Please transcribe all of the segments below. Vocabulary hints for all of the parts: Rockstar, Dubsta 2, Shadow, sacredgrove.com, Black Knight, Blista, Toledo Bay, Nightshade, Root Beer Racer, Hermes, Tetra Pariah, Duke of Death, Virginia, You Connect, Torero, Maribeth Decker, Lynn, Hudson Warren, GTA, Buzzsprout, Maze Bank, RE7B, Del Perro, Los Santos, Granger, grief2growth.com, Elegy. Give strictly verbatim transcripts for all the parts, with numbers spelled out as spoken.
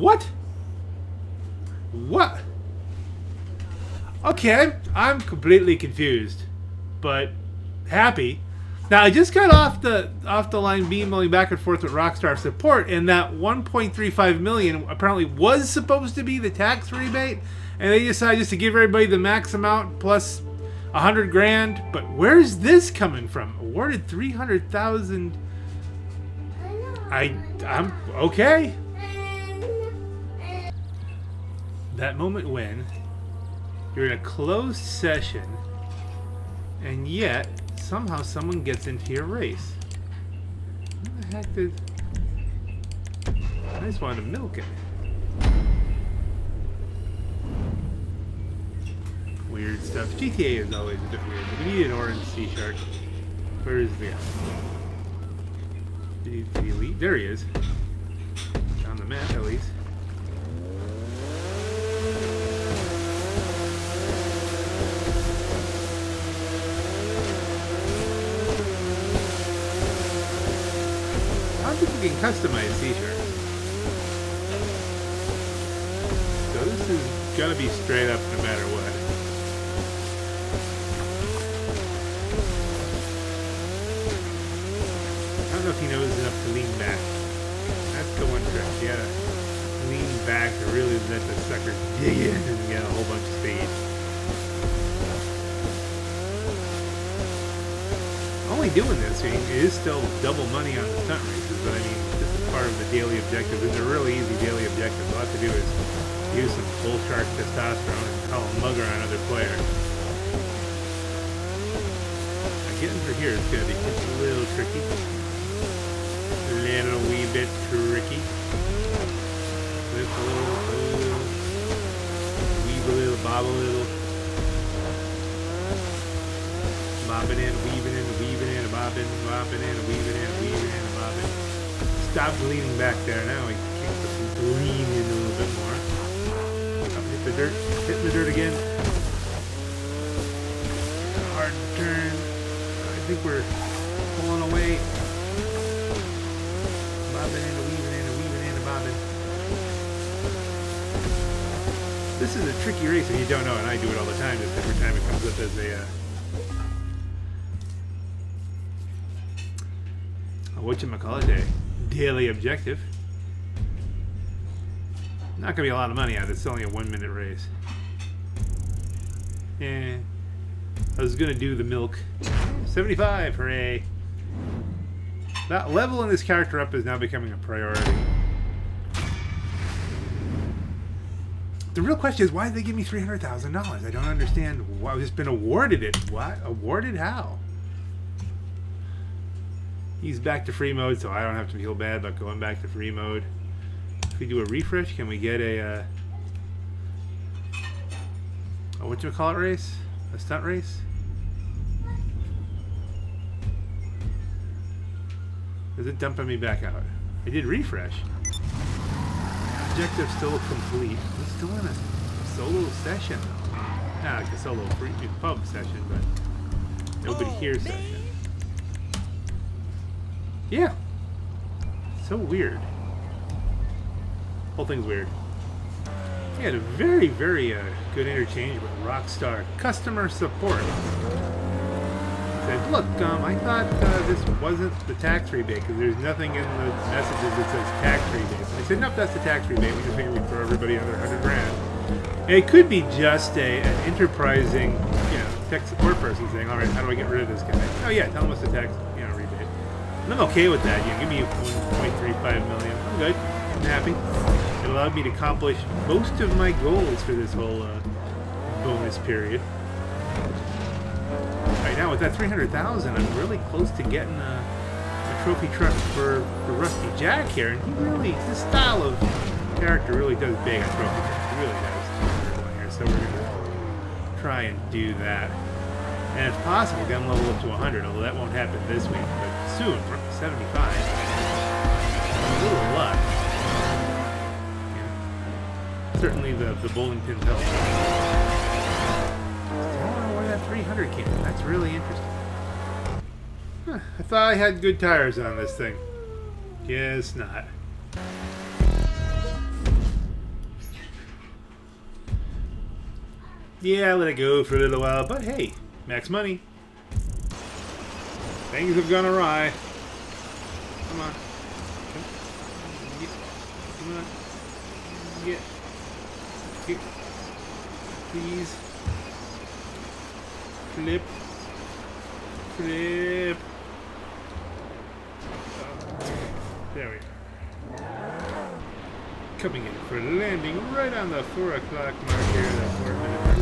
What? What? Okay, I'm, I'm completely confused, but happy. Now, I just got off the off the line emailing back and forth with Rockstar support, and that one point three five million dollars apparently was supposed to be the tax rebate, and they decided just to give everybody the max amount plus a hundred grand. But where's this coming from? Awarded three hundred thousand dollars. I I'm okay. That moment when you're in a closed session, and yet somehow someone gets into your race. What the heck did... I just wanted to milk it. Weird stuff. G T A is always a bit weird. We need an orange sea shark. Where is the guy? Did he leave? There he is. On the map, at least. I think we can customize t-shirts. So this is gonna be straight up no matter what. I don't know if he knows enough to lean back. That's the one trick. You gotta lean back to really let the sucker dig in and get a whole bunch of speed. Only doing this, it is still double money on the stunt race. But I mean, this is part of the daily objective. It's a really easy daily objective. All I have to do is use some bull shark testosterone and call a mugger on another player. Now, getting through here is going to be just a little tricky. A little wee bit tricky. Flip a little, little, weave a little, bob a little. Bobbing in, weaving in, weaving in, bobbing, bobbing in, weaving in, weaving in, bobbing. Stop leaning back there now. I can't lean in a little bit more. Up, hit the dirt. Hit the dirt again. Hard turn. I think we're pulling away. Bobbing in, weaving in, weaving in, bobbing. This is a tricky race if you don't know, and I do it all the time. Just every time it comes up as a uh, whatchamacallit day. Daily objective. Not gonna be a lot of money out of it. It's only a one minute race. Eh. I was gonna do the milk. seventy-five, hooray. That leveling this character up is now becoming a priority. The real question is, why did they give me three hundred thousand dollars? I don't understand why. I've just been awarded it. What? Awarded how? He's back to free mode, so I don't have to feel bad about going back to free mode. If we do a refresh, can we get a, uh, a whatchamacallit race? A stunt race? Is it dumping me back out? I did refresh. Objective still complete. We're still in a solo session, though. Not like a solo free pub session, but nobody here session. Yeah. So weird. Whole thing's weird. He had a very, very uh, good interchange with Rockstar customer support. He said, look, um, I thought uh, this wasn't the tax rebate because there's nothing in the messages that says tax rebate. I said, nope, that's the tax rebate. We just figured we'd throw everybody another hundred grand. It could be just a an enterprising, you know, tech support person saying, all right, how do I get rid of this guy? Oh yeah, tell him what's the tax. I'm okay with that. You know, give me one point three five million. I'm good. I'm happy. It allowed me to accomplish most of my goals for this whole uh, bonus period. Right now, with that three hundred thousand, I'm really close to getting a, a trophy truck for, for Rusty Jack here. And he really, this style of character really does beg a trophy truck. He really does. Here, so we're gonna try and do that. And if possible, get him level up to one hundred. Although that won't happen this week, but soon, from seventy-five. A little luck. Yeah. Certainly the the bowling pin helps. I don't know where that three hundred came from. That's really interesting. Huh, I thought I had good tires on this thing. Guess not. Yeah, I let it go for a little while, but hey, max money. Things have gone awry. Come on. Get. Come on. Get. Get. Please. Flip. Flip. There we go. Coming in for landing right on the four o'clock mark here. That four minute mark.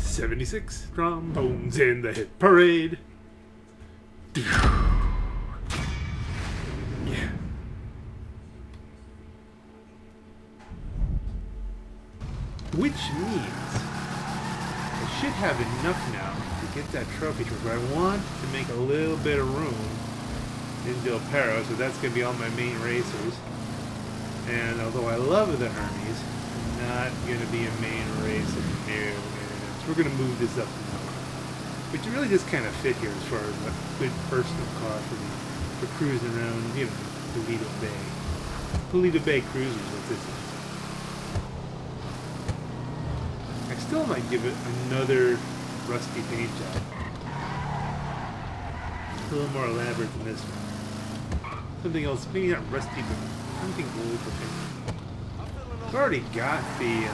seventy-six trombones in the hit parade. Yeah. Which means should have enough now to get that trophy trip, but I want to make a little bit of room in Del Perro, so that's going to be all my main racers. And although I love the Hermes, I'm not going to be a main racer. No. So we're going to move this up now. But you really just kind of fit here as far as a good personal car for, the, for cruising around, you know, Toledo Bay. Toledo Bay cruisers, what this is. Still might give it another rusty paint job. A little more elaborate than this one. Something else, maybe not rusty, but something old looking. I've already got the uh,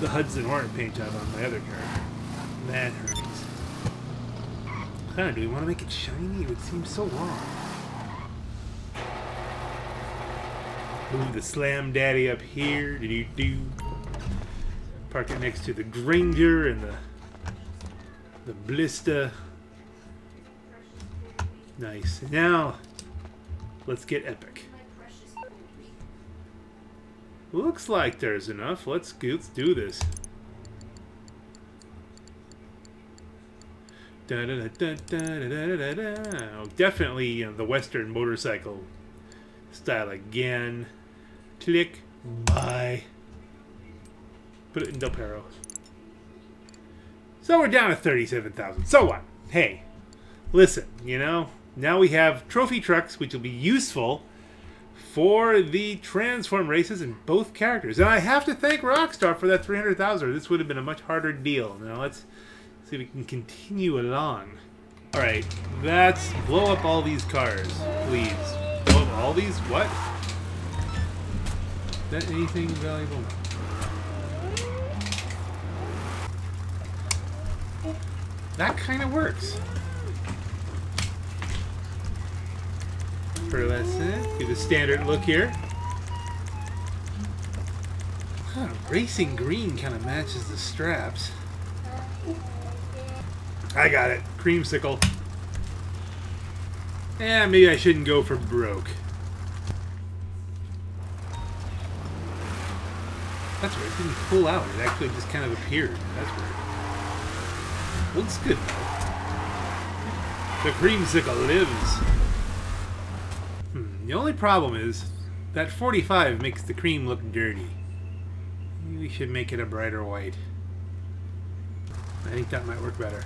the Hudson Warren paint job on my other car. That hurts. Huh, do we want to make it shiny? It would seem so wrong. Move the Slam Daddy up here. Did you do? Park it next to the Granger and the the Blista. Nice. Now let's get epic. Looks like there's enough. Let's let's do this. Da da da da da da da da da. Oh, definitely, you know, the Western motorcycle style again. Click buy. Put it in Del Perro. So we're down to thirty-seven thousand. So what? Hey, listen, you know, now we have trophy trucks, which will be useful for the transform races in both characters. And I have to thank Rockstar for that three hundred thousand. This would have been a much harder deal. Now let's see if we can continue along. All right, let's blow up all these cars, please. Blow up all these? What? Is that anything valuable? That kind of works. Pearlescent. Do the standard look here. Huh, racing green kind of matches the straps. I got it. Creamsicle. Yeah, maybe I shouldn't go for broke. That's weird. It didn't pull out. It actually just kind of appeared. That's weird. Looks good though. The creamsicle lives. Hmm, the only problem is that forty-five makes the cream look dirty. Maybe we should make it a brighter white. I think that might work better.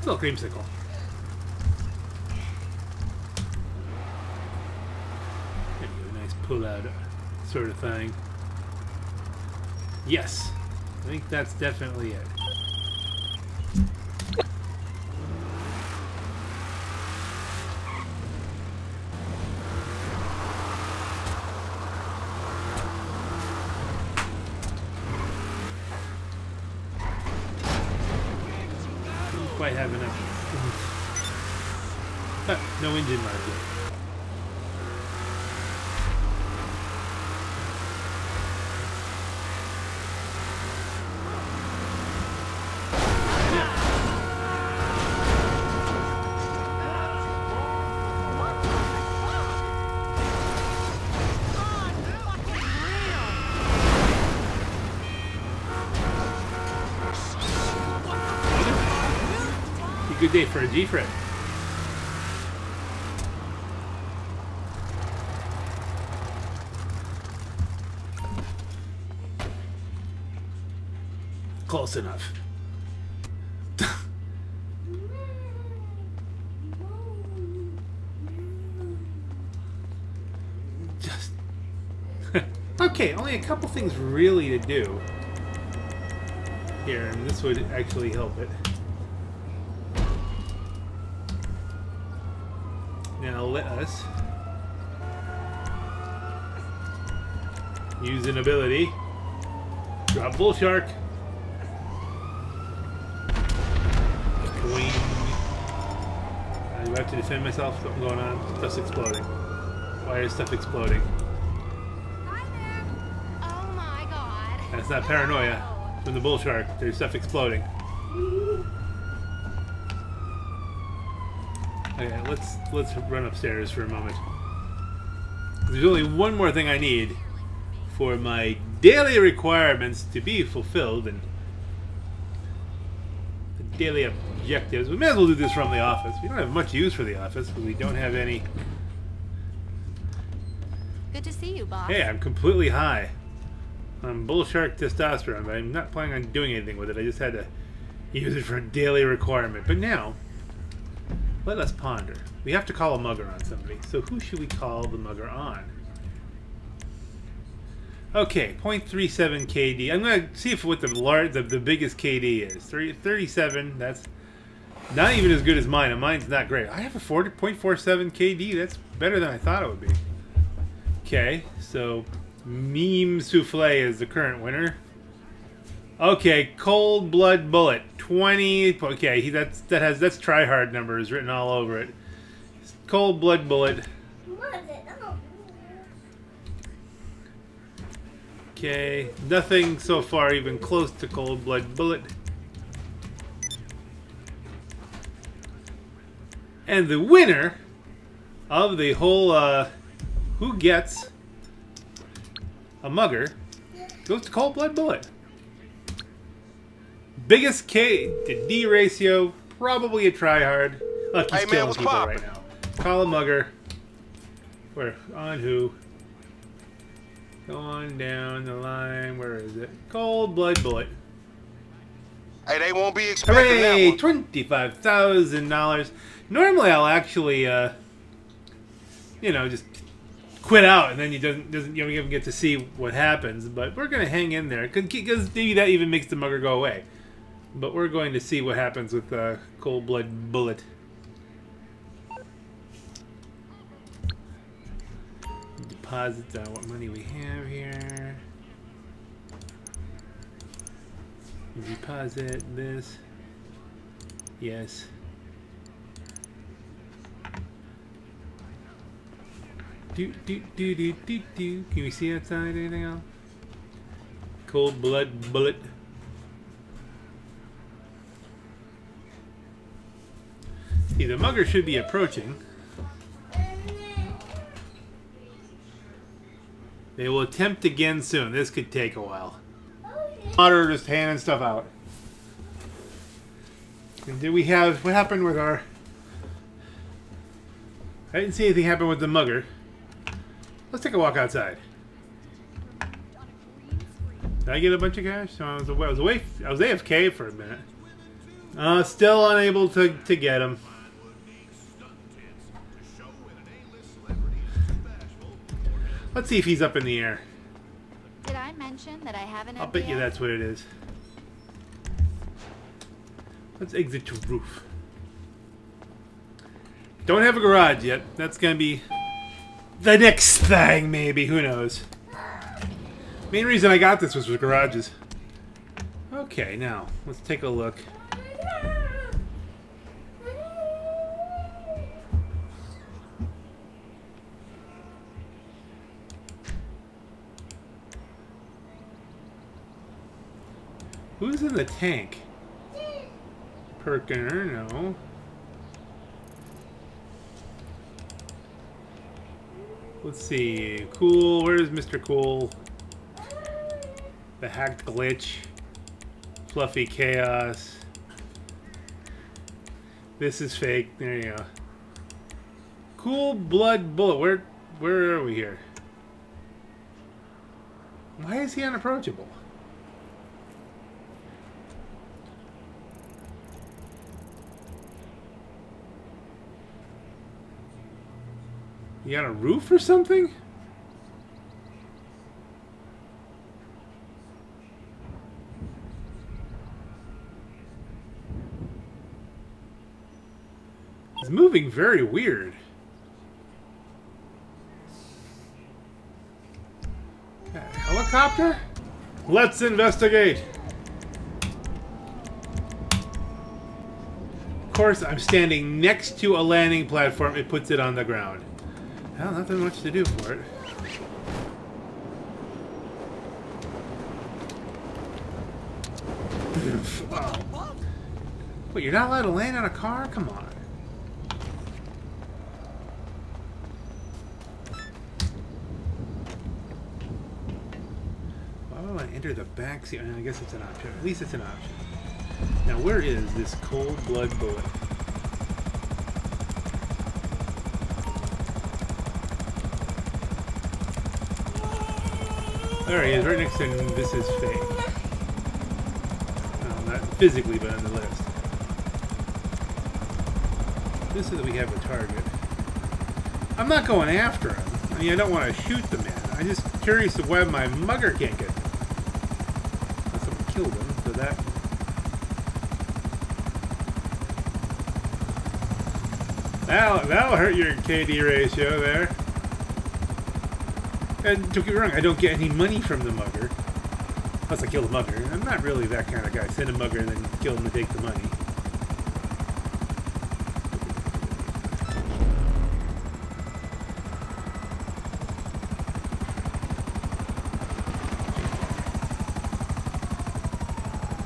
Still creamsicle. There you go, nice pull out sort of thing. Yes, I think that's definitely it. Quite have enough. Ah, no engine mark yet. Good day for a G-Fred. Close enough. Okay, only a couple things really to do here, and this would actually help it. Now let us use an ability. Drop Bull Shark. Boing. I have to defend myself. What's going on? Stuff's exploding. Why is stuff exploding? Hi there. Oh my god. That's not paranoia. It's from the Bull Shark. There's stuff exploding. Okay, let's let's run upstairs for a moment. There's only one more thing I need for my daily requirements to be fulfilled and the daily objectives. We may as well do this from the office. We don't have much use for the office because we don't have any. Good to see you, boss. Hey, I'm completely high on Bull Shark testosterone, but I'm not planning on doing anything with it. I just had to use it for a daily requirement. But now, let us ponder. We have to call a mugger on somebody. So who should we call the mugger on? Okay, zero point three seven K D. I'm going to see if what the, large, the the biggest K D is. thirty-seven, that's not even as good as mine, and mine's not great. I have a zero point four seven K D. That's better than I thought it would be. Okay, so Meme Souffle is the current winner. Okay, Cold Blood Bullet, twenty. Okay, he, that's that has that's tryhard numbers written all over it. Cold Blood Bullet. What is it? Oh. Okay, nothing so far even close to Cold Blood Bullet. And the winner of the whole uh, who gets a mugger goes to Cold Blood Bullet. Biggest K to D ratio, probably a tryhard. Look, he's hey, killing man, people poppin'? right now. Call a mugger. Where? On who? Go on down the line. Where is it? Cold Blood Bullet. Hey, they won't be expecting Hooray, that one. twenty-five thousand dollars. Normally, I'll actually, uh, you know, just quit out, and then you doesn't doesn't you don't even get to see what happens. But we're gonna hang in there because maybe that even makes the mugger go away. But we're going to see what happens with uh, Cold Blood Bullet. Deposits on what money we have here. Deposit this. Yes. Do, do, do, do, do, do. Can we see outside anything else? Cold Blood Bullet. See, the mugger should be approaching. They will attempt again soon. This could take a while. Water just handing stuff out. And did we have... What happened with our... I didn't see anything happen with the mugger. Let's take a walk outside. Did I get a bunch of cash? So I was away. I was away. I was A F K for a minute. Uh, still unable to to get him. Let's see if he's up in the air. Did I mention that I haven't? I'll bet you that's what it is. Let's exit to roof. Don't have a garage yet. That's gonna be the next thing, maybe. Who knows? Main reason I got this was for garages. Okay, now let's take a look. Who's in the tank? Perkiner, no. Let's see. Cool. Where's Mister Cool? The hacked glitch. Fluffy chaos. This is fake. There you go. Cool Blood Bullet. Where where are we here? Why is he unapproachable? You got a roof or something? It's moving very weird. Okay, helicopter? Let's investigate! Of course, I'm standing next to a landing platform. It puts it on the ground. Well, nothing much to do for it. Oh. Wait, you're not allowed to land on a car? Come on. Why would I want to enter the back seat? I mean, I guess it's an option. At least it's an option. Now, where is this cold blood bullet? There he is, right next to him. This is fake. Physically, but on the list. Just so that we have a target. I'm not going after him. I mean, I don't want to shoot the man. I'm just curious of why my mugger can't get him. Unless someone killed him, so that... That'll, that'll hurt your K D ratio there. And don't get me wrong, I don't get any money from the mugger. Plus I kill the mugger. I'm not really that kind of guy. Send a mugger and then kill him to take the money.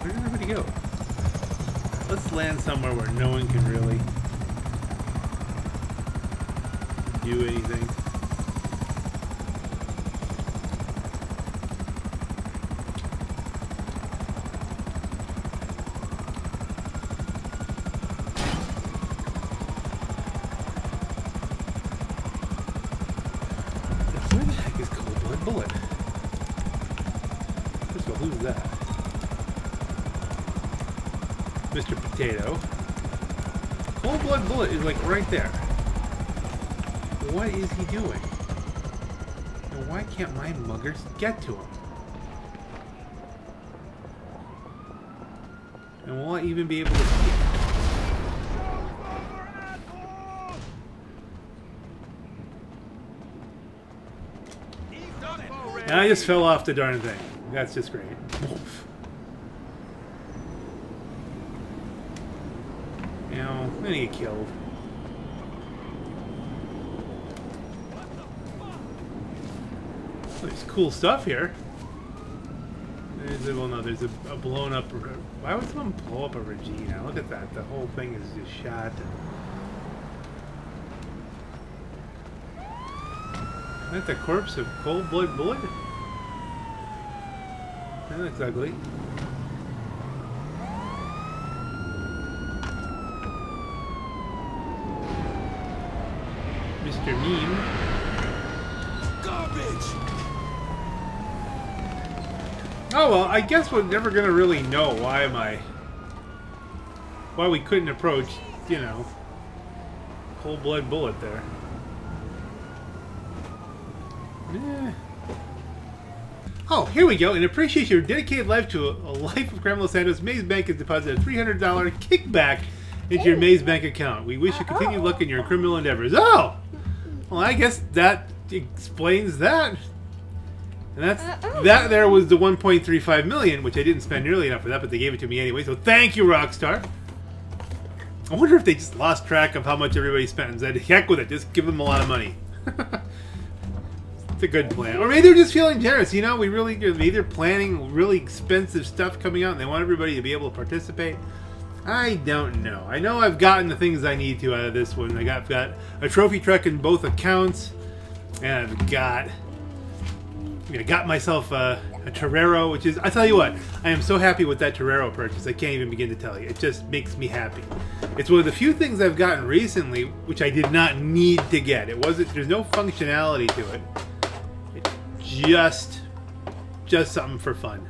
Where did everybody go? Let's land somewhere where no one can really do anything. Is like right there. What is he doing? And why can't my muggers get to him? And will I even be able to see him? And I just fell off the darn thing. That's just great. Oof. I'm gonna get killed. There's cool stuff here. There's a, well, no, there's a, a blown up. Why would someone blow up a Regina? Look at that. The whole thing is just shot. Is that the corpse of Cold Blood Bullet? That looks ugly. Mister Meme. Garbage. Oh well, I guess we're never gonna really know why my why we couldn't approach, you know, Cold Blood Bullet there. Eh. Oh, here we go. In appreciation of your dedicated life to a, a life of crime in Los Santos, Maze Bank has deposited a three hundred dollar kickback into your Maze Bank account. We wish you continued luck in your criminal endeavors. Oh! Well, I guess that explains that. And that's, uh, oh. that there was the one point three five million, which I didn't spend nearly enough for that, but they gave it to me anyway, so thank you, Rockstar. I wonder if they just lost track of how much everybody spent and said, heck with it, just give them a lot of money. It's a good plan. Or maybe they're just feeling generous, you know, we really, maybe they're planning really expensive stuff coming out and they want everybody to be able to participate. I don't know. I know I've gotten the things I need to out of this one. I got, I've got a trophy truck in both accounts, and I've got I got myself a, a Torero, which is, I tell you what, I am so happy with that Torero purchase. I can't even begin to tell you. It just makes me happy. It's one of the few things I've gotten recently which I did not need to get. It wasn't. There's no functionality to it. It's just just something for fun.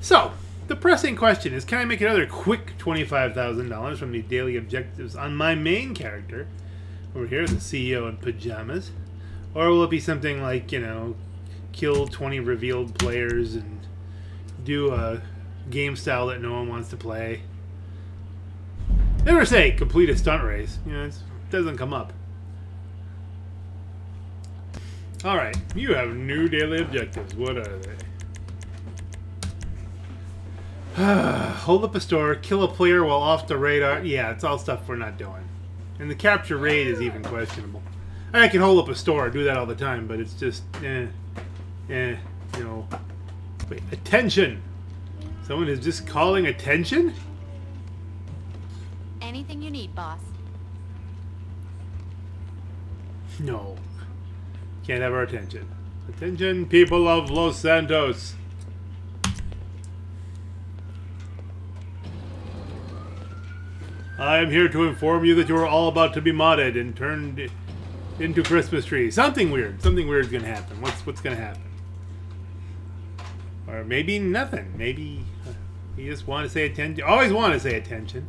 So. The pressing question is, can I make another quick twenty-five thousand dollars from the daily objectives on my main character, over here, the C E O in pajamas, or will it be something like, you know, kill twenty revealed players and do a game style that no one wants to play? Never say complete a stunt race. You know, it doesn't come up. Alright, you have new daily objectives. What are they? Hold up a store, kill a player while off the radar. Yeah, it's all stuff we're not doing. And the capture raid is even questionable. I can hold up a store, I do that all the time, but it's just, eh, eh, you know. Wait, attention! Someone is just calling attention? Anything you need, boss. No. Can't have our attention. Attention, people of Los Santos. I am here to inform you that you are all about to be modded and turned into Christmas trees. Something weird. Something weird's gonna happen. What's what's gonna happen? Or maybe nothing. Maybe you just want to say attention. Always want to say attention.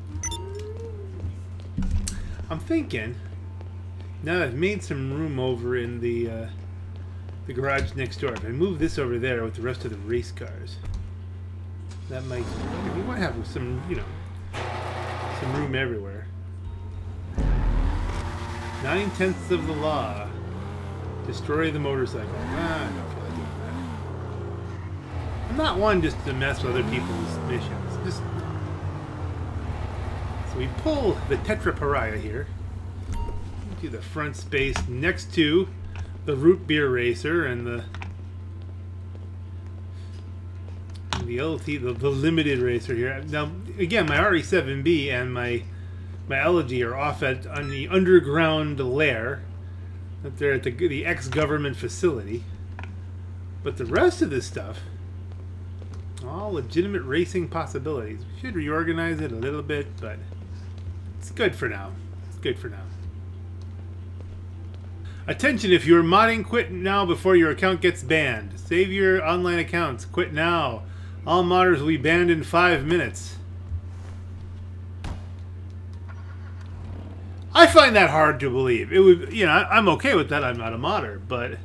I'm thinking. Now I've made some room over in the uh, the garage next door. If I move this over there with the rest of the race cars, that might. We might have some, you know, some room everywhere. Nine tenths of the law. Destroy the motorcycle. Ah, I don't feel like doing that. I'm not one just to mess with other people's missions. Just so we pull the Tetra Pariah here. To the front space next to the Root Beer Racer and the the L T, the, the limited racer here. Now again, my R E seven B and my my Elegy are off at on the underground lair up there at the the ex-government facility, but the rest of this stuff, all legitimate racing possibilities. We should reorganize it a little bit, but it's good for now. It's good for now. Attention, if you're modding, quit now before your account gets banned. Save your online accounts. Quit now. All modders will be banned in five minutes. I find that hard to believe. It would, you know, I'm okay with that. I'm not a modder, but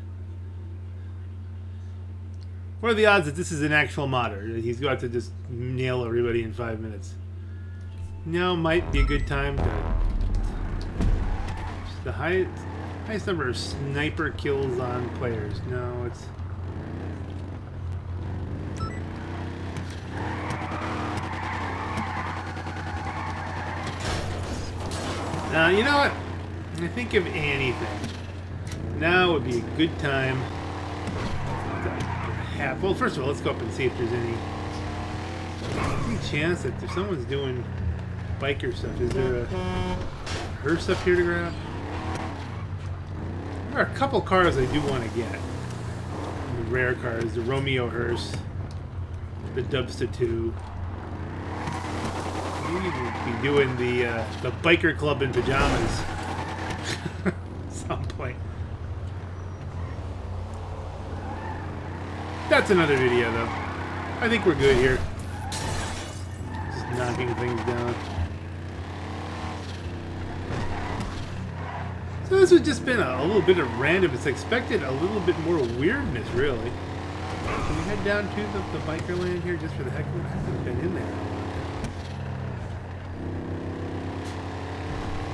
what are the odds that this is an actual modder? He's got to just nail everybody in five minutes. Now might be a good time to the high. Nice number of sniper kills on players. No, it's... Now, uh, you know what? I think of anything. Now would be a good time to have... Well, first of all, let's go up and see if there's any... Any chance that if someone's doing biker stuff, is there a hearse up here to grab? There are a couple cars I do want to get. The rare cars, the Romeo hearse, the Dubsta two. Maybe we'll be doing the uh, the biker club in pajamas at some point. That's another video though. I think we're good here. Just knocking things down. So this has just been a, a little bit of random. It's expected a little bit more weirdness, really. Can we head down to the, the biker land here just for the heck of it? I haven't been in there.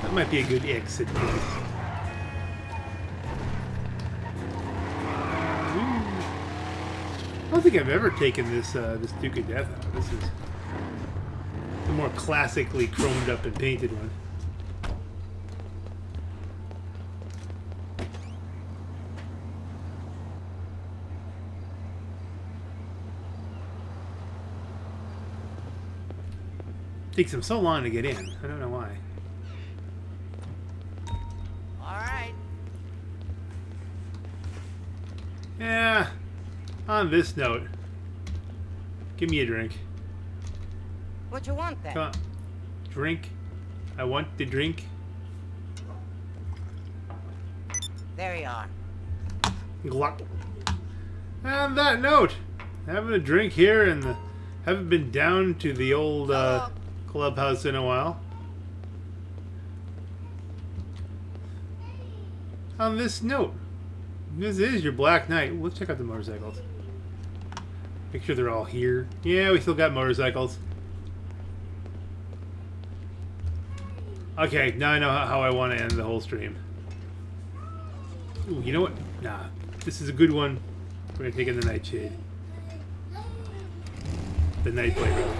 That might be a good exit place. I don't think I've ever taken this uh, this Duke of Death out. This is the more classically chromed up and painted one. Takes them so long to get in. I don't know why. All right. Yeah. On this note, give me a drink. What you want then? Come on. Drink. I want the drink. There you are. Gluck. On that note, having a drink here and the, haven't been down to the old. Uh, Clubhouse in a while. On this note, this is your Black Knight. Let's check out the motorcycles. Make sure they're all here. Yeah, we still got motorcycles. Okay, now I know how I want to end the whole stream. Ooh, you know what? Nah, this is a good one. We're gonna take in the Nightshade. The Night Playground.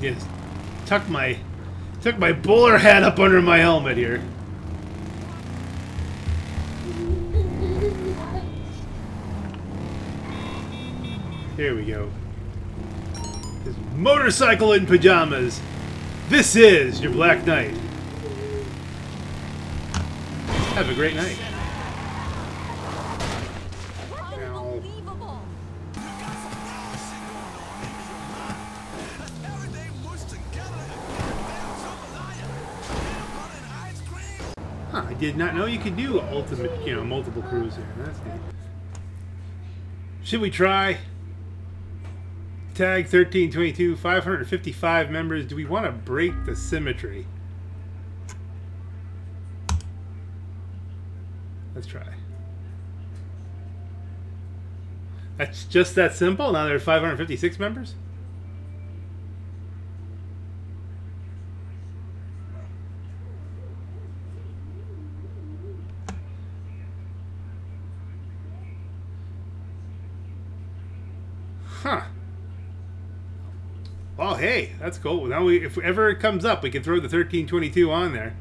Yes, tuck my tuck my bowler hat up under my helmet here. Here we go. This motorcycle in pajamas. This is your Black Knight. Have a great night. Unbelievable. Huh, I did not know you could do ultimate, you know, multiple crews here. That's good. Should we try? Tag thirteen twenty-two, five hundred fifty-five members. Do we want to break the symmetry? Let's try. That's just that simple? Now there are five hundred fifty-six members? Huh. Oh, hey, that's cool. Now, we, if ever it comes up, we can throw the thirteen twenty-two on there.